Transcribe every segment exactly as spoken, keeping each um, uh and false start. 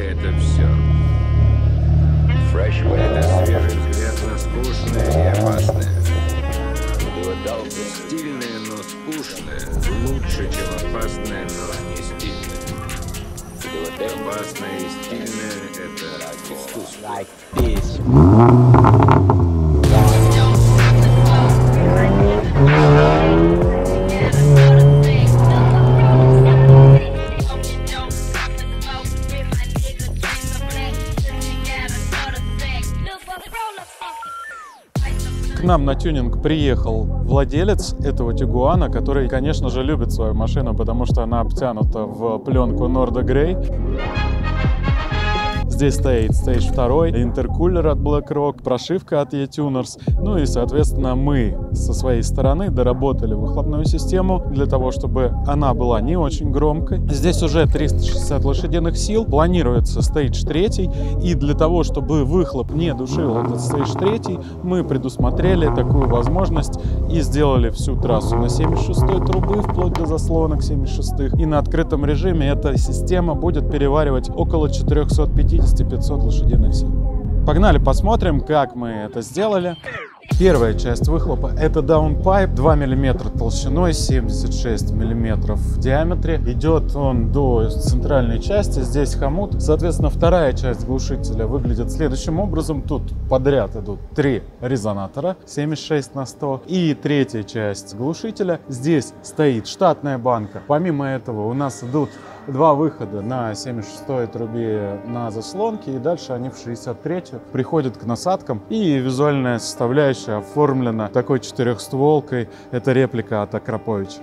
это все. Это свежий взгляд на скучное и опасное. Стильное, но скучное. Лучше, чем опасное, но не стильное. Опасное и стильное – это искусство. К нам на тюнинг приехал владелец этого Тигуана, который, конечно же, любит свою машину, потому что она обтянута в пленку Норда Грей. Здесь стоит Stage два, интеркулер от BlackRock, прошивка от e-tuners. Ну и, соответственно, мы со своей стороны доработали выхлопную систему для того, чтобы она была не очень громкой. Здесь уже триста шестьдесят лошадиных сил, планируется Stage три. И для того, чтобы выхлоп не душил этот Stage три, мы предусмотрели такую возможность и сделали всю трассу на семьдесят шестой трубы, вплоть до заслонок семьдесят шестых. И на открытом режиме эта система будет переваривать около четырёхсот пятидесяти пятисот лошадиных сил. Погнали, посмотрим, как мы это сделали. Первая часть выхлопа – это даунпайп, два миллиметра толщиной, семьдесят шесть миллиметров в диаметре. Идет он до центральной части, здесь хомут. Соответственно, вторая часть глушителя выглядит следующим образом. Тут подряд идут три резонатора, семьдесят шесть на сто. И третья часть глушителя. Здесь стоит штатная банка. Помимо этого у нас идут два выхода на семьдесят шестой трубе на заслонке, и дальше они в шестьдесят третью приходят к насадкам. И визуальная составляющая оформлена такой четырехстволкой. Это реплика от Акраповича.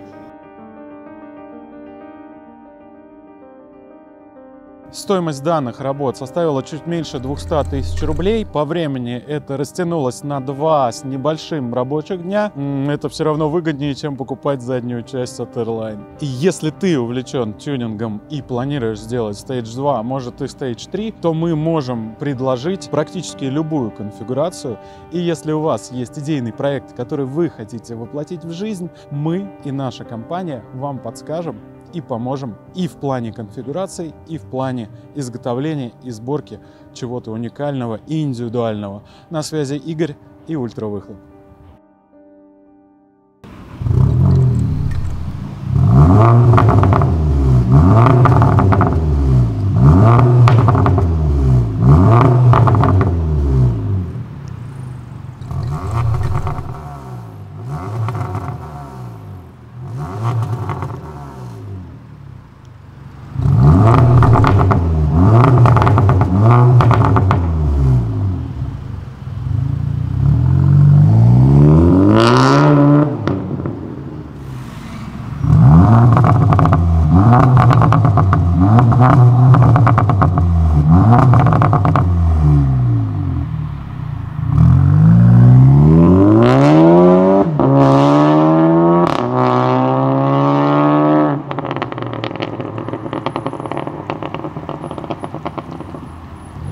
Стоимость данных работ составила чуть меньше двухсот тысяч рублей. По времени это растянулось на два с небольшим рабочих дня. Это все равно выгоднее, чем покупать заднюю часть от R-Line. И если ты увлечен тюнингом и планируешь сделать Stage два, а может и Stage три, то мы можем предложить практически любую конфигурацию. И если у вас есть идейный проект, который вы хотите воплотить в жизнь, мы и наша компания вам подскажем и поможем и в плане конфигурации, и в плане изготовления и сборки чего-то уникального и индивидуального. На связи Игорь и Ультравыхлоп.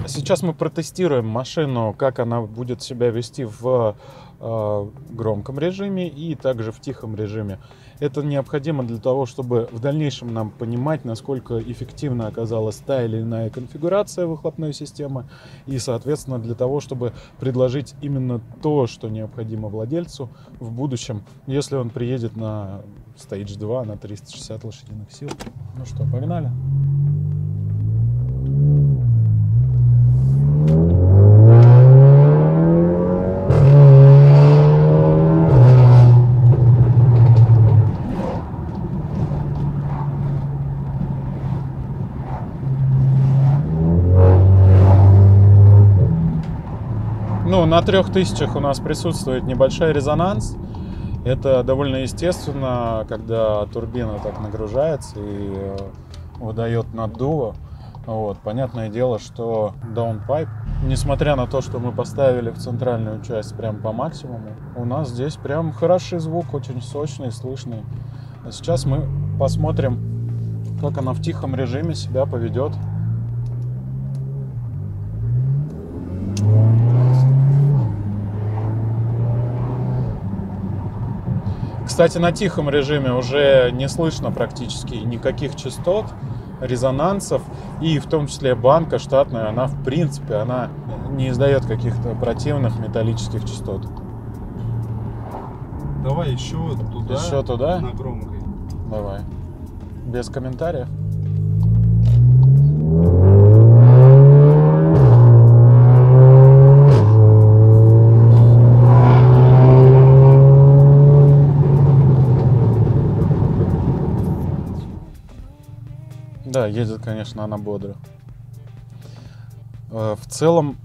Сейчас мы протестируем машину, как она будет себя вести в э, громком режиме и также в тихом режиме. Это необходимо для того, чтобы в дальнейшем нам понимать, насколько эффективно оказалась та или иная конфигурация выхлопной системы. И, соответственно, для того, чтобы предложить именно то, что необходимо владельцу в будущем, если он приедет на Stage два, на триста шестьдесят лошадиных сил. Ну что, погнали! Ну, на трех тысячах у нас присутствует небольшой резонанс. Это довольно естественно, когда турбина так нагружается и выдает наддуво. Вот. Понятное дело, что даунпайп, несмотря на то, что мы поставили в центральную часть прям по максимуму, у нас здесь прям хороший звук, очень сочный, слышный. А сейчас мы посмотрим, как она в тихом режиме себя поведет. Кстати, на тихом режиме уже не слышно практически никаких частот. резонансов, и в том числе банка штатная, она в принципе она не издает каких-то противных металлических частот. Давай еще туда, еще туда? На громкой. Давай. Без комментариев. Да, едет, конечно, она бодро. В целом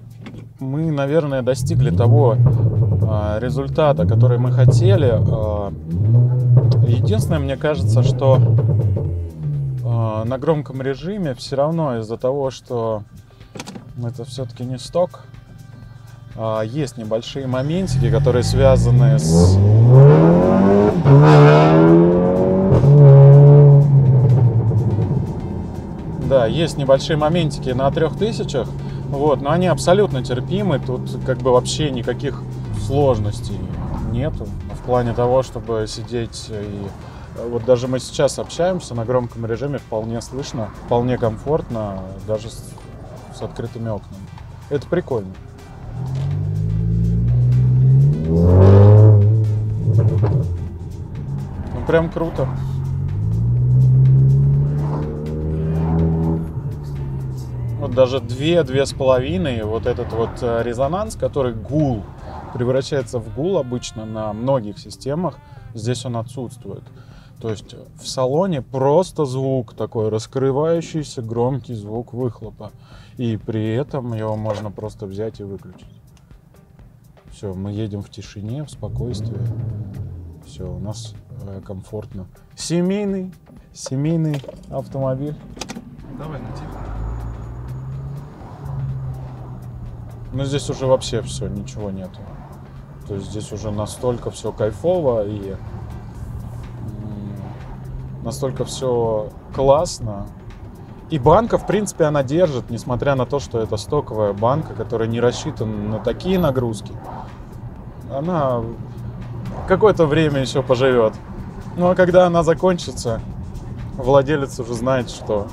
мы, наверное, достигли того результата, который мы хотели. Единственное, мне кажется, что на громком режиме все равно из-за того, что это все-таки не сток, есть небольшие моментики, которые связаны с... Да, есть небольшие моментики на трёх тысячах, вот, но они абсолютно терпимы, тут как бы вообще никаких сложностей нету в плане того, чтобы сидеть и... Вот даже мы сейчас общаемся на громком режиме, вполне слышно, вполне комфортно, даже с, с открытыми окнами. Это прикольно. Ну, прям круто. Вот даже две-две с половиной, вот этот вот резонанс, который гул, превращается в гул обычно на многих системах, здесь он отсутствует. То есть в салоне просто звук такой, раскрывающийся громкий звук выхлопа. И при этом его можно просто взять и выключить. Все, мы едем в тишине, в спокойствии. Все, у нас э, комфортно. Семейный, семейный автомобиль. Давай на телефон. Ну здесь уже вообще все, ничего нету. То есть здесь уже настолько все кайфово и... Настолько все классно. И банка, в принципе, она держит, несмотря на то, что это стоковая банка, которая не рассчитана на такие нагрузки. Она какое-то время еще поживет. Ну, а когда она закончится, владелец уже знает, что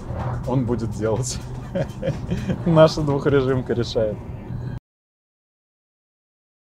он будет делать. Наша двухрежимка решает.